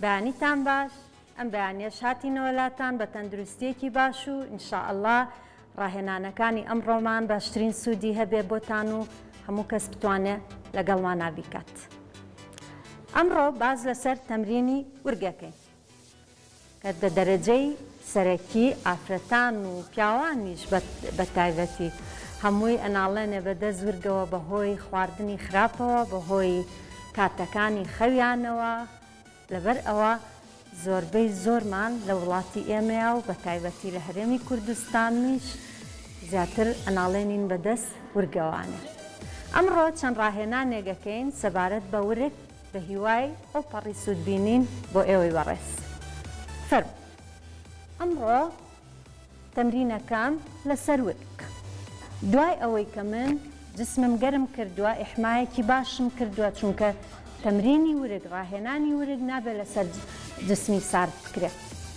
بەیانیتان باش، ئەم بەیانیەش هاتینەوە لاتان بە تەندروستیەکی باش و ئینشاءالله ڕاهێنانەکانی ئەمڕۆمان باشترین سوودی هەبێ بۆتان و هەموو کەس بتوانێ لەگەڵمان نابیکات. ئەمڕۆ باز لەسەر تەمرینی وەرگەکەین کە دە دەرەجەی سەرەکی ئافرەتان و پیاوانیش بە تایبەتی هەمووی ئەناڵێنێ بەدەست وەرگەوە بەهۆی خواردنی خراپەوە، بەهۆی کاتەکانی خەویانەوە. لەبەر ئەوە زۆربەی زۆرمان لە وڵاتی ئێمەیە و بە تایبەتی لە هەرێمی کوردستانیش زیاتر ئەناڵێنین بەدەست وەرگەوانە. ئەمڕۆ چەند ڕاهێنانێک ئەکەین سەبارەت بە وەرگ بە هیوای ئۆپەڕی سوودبینین بۆ ئێوەی بەڕێز. فەرمو ئەمڕۆ تەمرینەکەم لەسەر وەرگ. دوای ئەوەی کە من جسمم گەرم کردووە، ئیحمایەکی باشم کردووە، چونکە تەمرینی وەرگ ڕاهێنانی وەرگ نابێت لەسەر جسمی سارد بکرێت،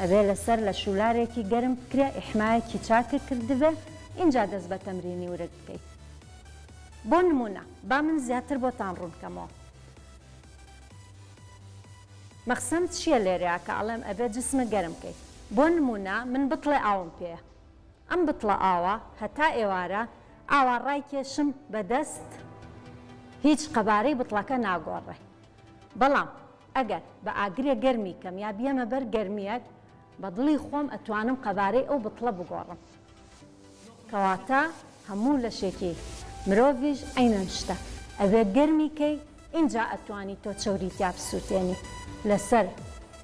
ئەبێ لەسەر لە شولارێکی گەرم بکرێ، ئیحمایەکی چاکر کردبێ، اینجا دەست بە تەمرینی وەرگ بکەیت. بۆ نمونە با من زیاتر بۆتان ڕوون بکەمەوە. مەخسەم چییە لێرەیە کە ئەڵێم ئەبێ جسمە گەرم بکەیت؟ بۆ نمونە من بتڵێ ئاوم پێیە، ئەم بتڵە ئاوە هەتا ئێوارە ئاوا ڕای کێشم بەدەست هیچ قەبارەی بتڵەکە ناگۆڕێ. بەڵام ئەگەر بە ئاگرێ گەرمی کەم یا بیەمە بەر گەرمیەک، بە دڵی خۆم ئەتوانم قەبارەی ئەو بتڵە بگۆڕم. کەواتە هەموو لەشێکی مرۆڤیش ئەینەن شتە، ئەوێ گەرمی کەی اینجا ئەتوانی تۆ چەوریتیا بسووتێنی، لەسەر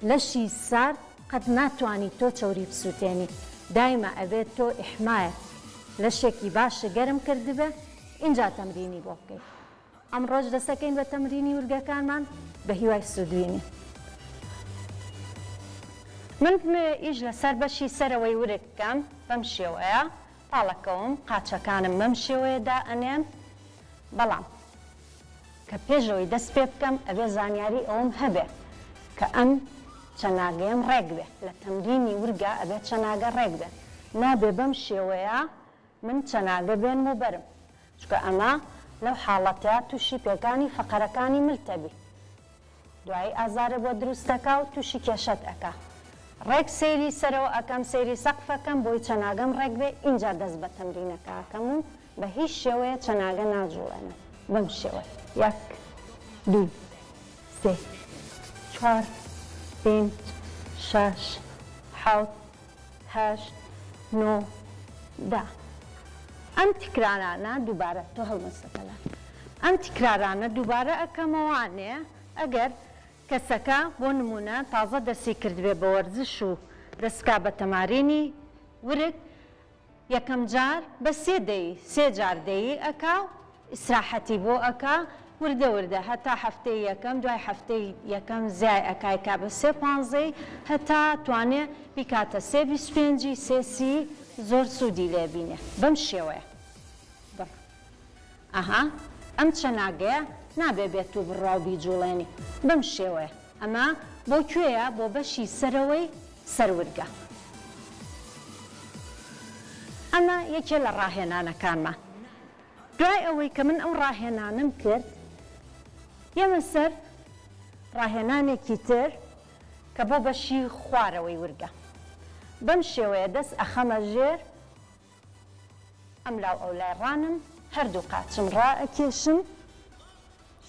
لەشی سارد قەت ناتوانی تۆ چەوری بسووتێنی. دایمە ئەوێت تۆ ئیحمایە لەشێکی باشە گەرم کردبێ، اینجا تەمرینی بۆ بکەیت. ئەم ڕۆژ دەسەکەین بە تەمرینی وەرگەکانمان بە هیوای سوودبینی. من ئیش لەسەر بەشی سەرەوەی وەرگ بکەم بەم شێوەیە، پاڵەکەوم قاچەکانم بەم شێوەیەدا ئەنێم. بەڵام کە پێشەوەی دەست پێ بکەم ئەوێ زانیاری ئەوم هەبێ کە ئەم چەناگەم ڕێک بێ، لە تەمرینی وەرگە ئەبێ چەناگە ڕێک بێ، نابێ بەم شێوەیە من چەناگە بێن و بەرم، چکە ئەمە لەو حاڵەتە تووشی پێکانی فەقەرەکانی ملتەبی، دوایی ئازارە بۆ دروستەکە و تووشی کێشەت ئەکا. ڕێک سەیری سەرەوە ئەکەم، سەیری سەقفەکەم بۆی چەناگەم ڕێک بێ، اینجا دەست بە تەمرینەکە ئەکەم و بە هیچ شێوەیە چەناگە ناجوڵێنم بەم شێوە. یەک، دوو، سێ، چوار، پێنج، شەش، حەوت، هەشت، نۆ، دە. ئەم تکرارانە دووبارە تۆ هەڵمەسەکەلا. ئەم تکرارانە دووبارە ئەکەمەوانێ ئەگەر کەسەکە بۆ نمونە تازە دەستی کردوێ بە وەرزش و دەستکا بە تەمارینی وەرگ، یەکەم جار بە سێ جار دەیی ئەکا، ئیسراحەتی بۆ ئەکا، وردە وردە هەتا هەفتەی یەکەم، دوای هەفتەی یەکەم زیای ئەکایکا بە سێ پانزەی، هەتا توانێ بیکاتە سێ بیست و پێنجی، سێ سی، زۆر سوودی لێبینێ بەم شێوەیە. ئەها ئەم چەناگەیە نابێ بێت و بڕاو بیجوڵێنی بەم شێوەیە. ئەمە بۆ کوێیە؟ بۆ بەشی سەرەوەی سەروەرگە. ئەمە یەکێ لە ڕاهێنانەکانمە. دوای ئەوەی کە من ئەو ڕاهێنانم کرد، یەمە سەر ڕاهێنانێکی تر کە بۆ بەشی خوارەوەی وەرگە. بەم شێوەیە دەست ئەخەمە ژێر ئەم لاو ئەو لای ڕانم، هەردوو قاچم ڕائەکێشم،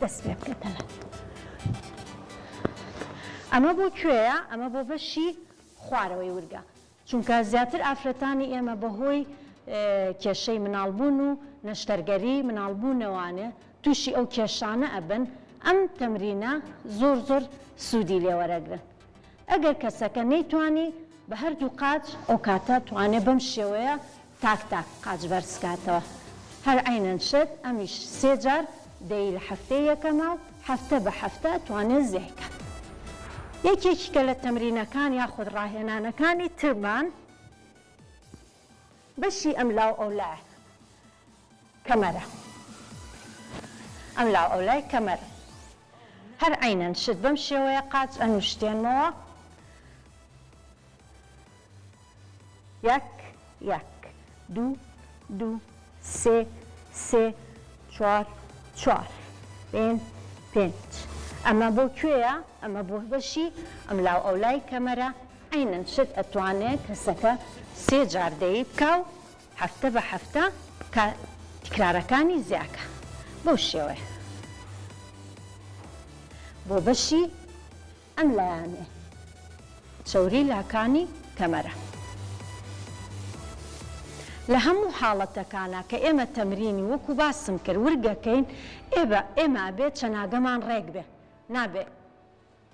دەست پێ بکەیتەوە. ئەمە بۆ کوێیە؟ ئەمە بۆ بەشی خوارەوەی وەرگە، چونکە زیاتر ئافرەتانی ئێمە بەهۆی کێشەی مناڵبوون و نەشتەرگەری مناڵبوونەوانە تووشی ئەو کێشانە ئەبن، ئەم تەمرینە زۆر زۆر سوودی لێوەرەگرن. ئەگەر کەسەکە نەیتوانی بە هەردوو قاچ، ئەو کاتە توانێ بەم شێوەیە تاک تاک قاچ بەرزکاتەوە. هەر عینەن شت ئەمیش سێ جار دەی لە هەفتەی یەکەمە، هەفتە بە هەفتە توانێ زیکات. یەکێکە لە تەمرینەکان یاخود ڕاهێنانەکانی ترمان بەشی ئەم لاو ئەولای کەمەرە. ئەم لاو ئەولای کەمەرە. هەر عینەن شت بەم شێوەیە قاچ ئەنوشتێنەوە. یەک یەک، دوو دوو، سێ سێ، چوار چوار، پێنج پێنج. ئەمە بۆ کوێیە؟ ئەمە بۆ بەشی ئەم لاو ئەولای کەمەرە. عینەن شت ئەتوانێت کەسەکە سێ جار دەیی بکە و هەفتە بە هەفتە تکرارەکانی زیاکە. بەو شێوەیە بۆ بەشی ئەم لایانێ چەوری لاکانی کەمەرە. لە هەموو حاڵەتەکانە کە ئێمە تەمرینی وەکو باسم کرد وەرگەکەین، ئێمە بێت چەناگەمان ڕێک بێ، نابێ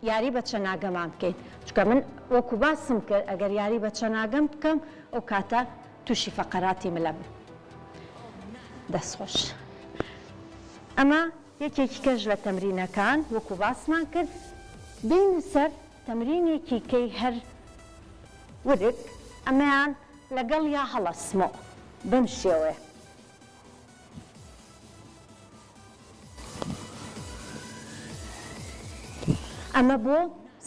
یاری بە چەناگەمان بکەین، چونکە من وەکو باسم کرد ئەگەر یاری بە چەناگەم بکەم ئەو کاتە تووشی فەقەراتی ملە بم. دەستخۆش. ئەمە یەکێکی کەش لە تەمرینەکان وەکو باسمان کرد. بین سەر تەمرینێکی کەی هەر ورد، ئەمەیان لەگەڵ یا هەڵەسمەوە بەم شێوەیە. ئەمە بۆ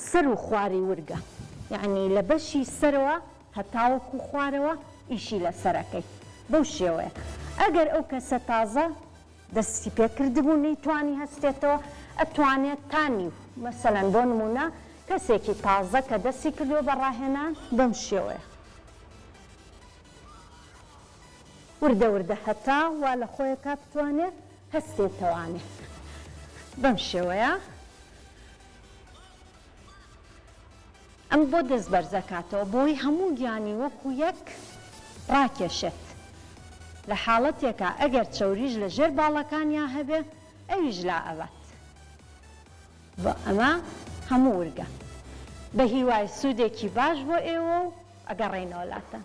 سەر و خواری وەرگە، یعنی لە بەشی سەرەوە هەتا وەکو خوارەوە ئیشی لە سەرەکەی بەو شێوەیە. ئەگەر ئەو کەسە تازە دەستی پێکردبوو نەیتوانی هەستێتەوە، ئەتوانێت تانی مەسەلەن بۆ نمونە کەسێکی تازە کە دەستی کردووە بە ڕاهێنان بەم شێوەیە. وردە وردە هەتا وا لە خۆیەکە بتوانێت هەستێتەوانێت بەم شێوەیە. ئەم بۆ دەست بەرزەکاتەوە بۆی هەموو گیانی وەکو یەک ڕاکێشێت لە حاڵەتێکە، ئەگەر چەوریش لە ژێر باڵەکانیان هەبێ ئەویش لا ئەوەت. بە ئەمە هەموو وەرگە بە هیوای سوودێکی باش بۆ ئێوە و ئەگەڕێنەوەلاتە.